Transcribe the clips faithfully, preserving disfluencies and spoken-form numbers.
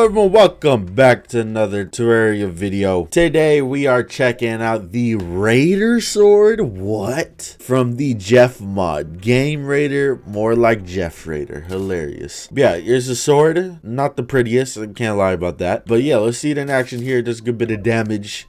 Hello everyone, welcome back to another Terraria video. Today we are checking out the Raider Sword, what? From the Jeff Mod. Game Raider, more like Jeff Raider, hilarious. Yeah, here's the sword, not the prettiest, I can't lie about that. But yeah, let's see it in action here, does a good bit of damage.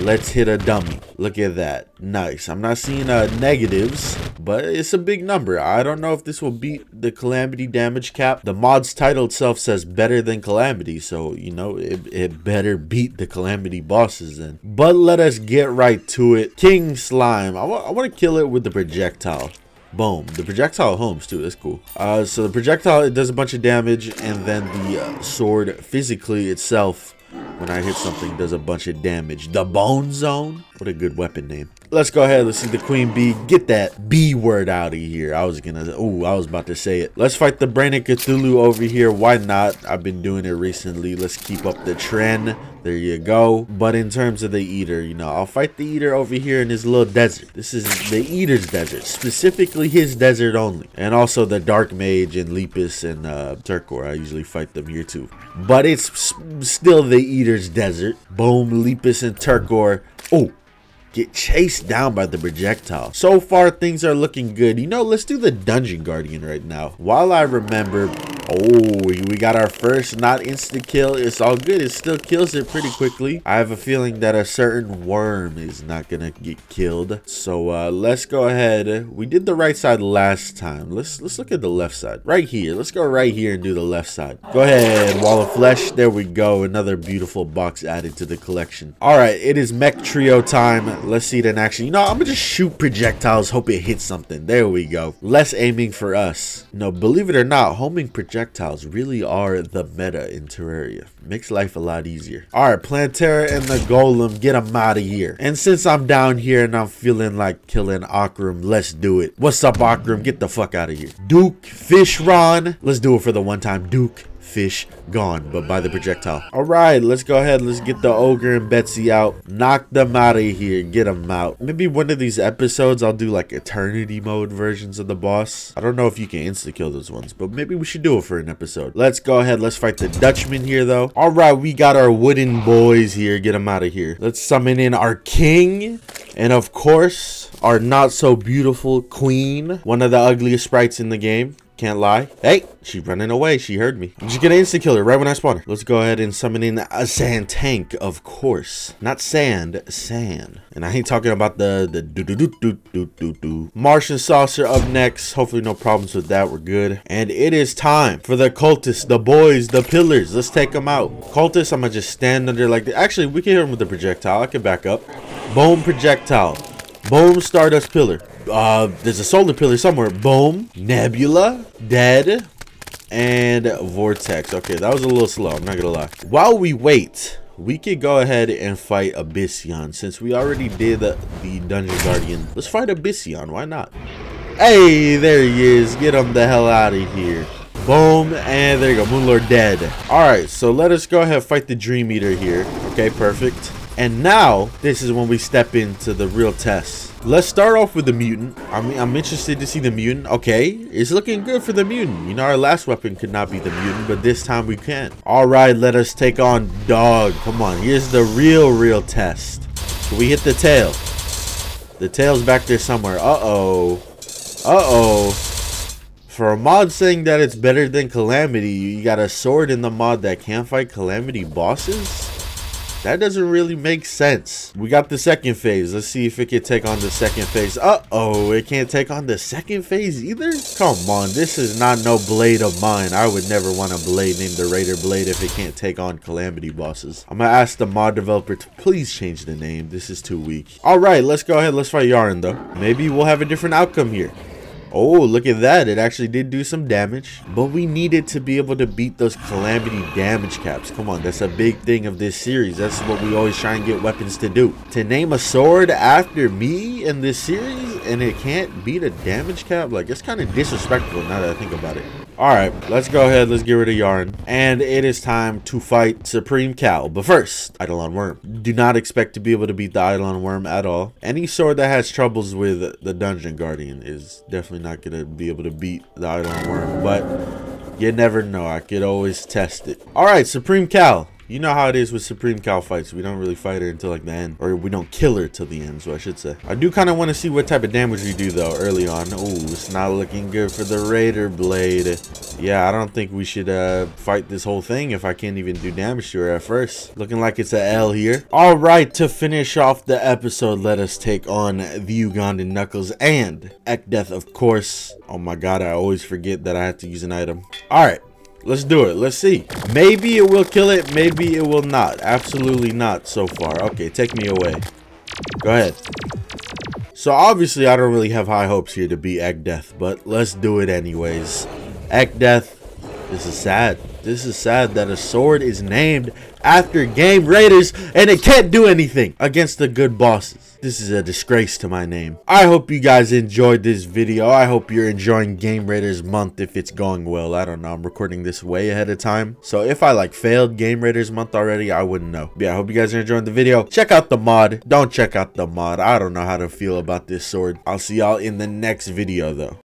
Let's hit a dummy. Look at that. Nice. I'm not seeing uh, negatives, but it's a big number. I don't know if this will beat the Calamity damage cap. The mod's title itself says better than Calamity, so, you know, it, it better beat the Calamity bosses then. But let us get right to it. King Slime. I, I want to kill it with the projectile. Boom. The projectile homes too. That's cool. Uh, so the projectile, it does a bunch of damage, and then the uh, sword physically itself, when I hit something, does a bunch of damage. The Bone Zone? What a good weapon name. Let's go ahead. Let's see the Queen Bee. Get that B word out of here. I was gonna... Oh, I was about to say it. Let's fight the Brain of Cthulhu over here. Why not? I've been doing it recently. Let's keep up the trend. There you go. But in terms of the Eater, you know, I'll fight the Eater over here in his little desert. This is the Eater's desert. Specifically his desert only. And also the Dark Mage and Lepus and uh, Turcor. I usually fight them here too. But it's still the Eater's desert. Boom, Lepus and Turcor. Oh, get chased down by the projectile. So far, things are looking good. You know, let's do the Dungeon Guardian right now. While I remember... Oh, we got our first not insta kill. It's all good. It still kills it pretty quickly. I have a feeling that a certain worm is not gonna get killed. So uh, let's go ahead. We did the right side last time. Let's let's look at the left side. Right here. Let's go right here and do the left side. Go ahead. Wall of Flesh. There we go. Another beautiful box added to the collection. All right, it is mech trio time. Let's see it in action. You know, I'm gonna just shoot projectiles. Hope it hits something. There we go. Less aiming for us. No, believe it or not, homing projectiles. Projectiles really are the meta in Terraria. Makes life a lot easier. All right, Plantera and the Golem, get them out of here. And since I'm down here and I'm feeling like killing Akram, let's do it. What's up, Akram? Get the fuck out of here. Duke Fishron. Let's do it for the one time. Duke Fish gone, but by the projectile. All right, let's go ahead. Let's get the Ogre and Betsy out. Knock them out of here. Get them out. Maybe one of these episodes, I'll do like eternity mode versions of the boss. I don't know if you can insta-kill those ones, but maybe we should do it for an episode. Let's go ahead. Let's fight the Dutchman here, though. All right, we got our wooden boys here. Get them out of here. Let's summon in our king. And of course, our not-so-beautiful queen. One of the ugliest sprites in the game. Can't lie. Hey, she running away. She heard me. I'm just gonna insta-kill her right when I spawn her. Let's go ahead and summon in a sand tank, of course. Not sand, sand. And I ain't talking about the the do do do do do do do. Martian Saucer up next. Hopefully no problems with that. We're good. And it is time for the Cultist, the boys, the pillars. Let's take them out. Cultist, I'm gonna just stand under like this. Actually, we can hit him with the projectile. I can back up. Boom, projectile. Boom, Stardust Pillar. Uh, there's a Solar Pillar somewhere. Boom. Nebula. Dead. And Vortex. Okay, that was a little slow. I'm not gonna lie. While we wait, we could go ahead and fight Abyssion. Since we already did the, the Dungeon Guardian, let's fight Abyssion. Why not? Hey, there he is. Get him the hell out of here. Boom. And there you go. Moon Lord dead. Alright, so let us go ahead and fight the Dream Eater here. Okay, perfect. And now, this is when we step into the real test. Let's start off with the Mutant. I mean, I'm interested to see the Mutant. Okay, it's looking good for the Mutant. You know, our last weapon could not be the Mutant, but this time we can. All right, let us take on Dog. Come on, here's the real, real test. Can we hit the tail? The tail's back there somewhere. Uh-oh. Uh-oh. For a mod saying that it's better than Calamity, you got a sword in the mod that can't fight Calamity bosses? That doesn't really make sense. We got the second phase. Let's see if it can take on the second phase. Uh-oh, it can't take on the second phase either? Come on, this is not no blade of mine. I would never want a blade named the Raider Blade if it can't take on Calamity bosses. I'm gonna ask the mod developer to please change the name. This is too weak. All right, let's go ahead. Let's fight Yaren, though. Maybe we'll have a different outcome here. Oh, look at that. It actually did do some damage. But we needed to be able to beat those Calamity damage caps. Come on, that's a big thing of this series. That's what we always try and get weapons to do. To name a sword after me in this series, and it can't beat a damage cap? Like, it's kind of disrespectful now that I think about it. Alright, let's go ahead. Let's get rid of Yarn. And it is time to fight Supreme Cal. But first, Eidolon Worm. Do not expect to be able to beat the Eidolon Worm at all. Any sword that has troubles with the Dungeon Guardian is definitely not going to be able to beat the Eidolon Worm. But You never know. I could always test it. All right, Supreme Cal. You know how it is with Supreme Cal fights. We don't really fight her until like the end. Or we don't kill her till the end, so I should say. I do kind of want to see what type of damage we do, though, early on. Oh, it's not looking good for the Raider Blade. Yeah, I don't think we should uh, fight this whole thing if I can't even do damage to her at first. Looking like it's an L here. All right, to finish off the episode, let us take on the Ugandan Knuckles and Echdeath, of course. Oh my god, I always forget that I have to use an item. All right. Let's do it. Let's see. Maybe it will kill it. Maybe it will not. Absolutely not so far. Okay, take me away. Go ahead. So obviously, I don't really have high hopes here to beat Echdeath, but let's do it anyways. Echdeath, this is sad. This is sad that a sword is named after game raiders and it can't do anything against the good bosses. This is a disgrace to my name. I hope you guys enjoyed this video. I hope you're enjoying Game Raiders Month if it's going well. I don't know. I'm recording this way ahead of time. So if I like failed Game Raiders Month already, I wouldn't know. But yeah, I hope you guys are enjoying the video. Check out the mod. Don't check out the mod. I don't know how to feel about this sword. I'll see y'all in the next video though.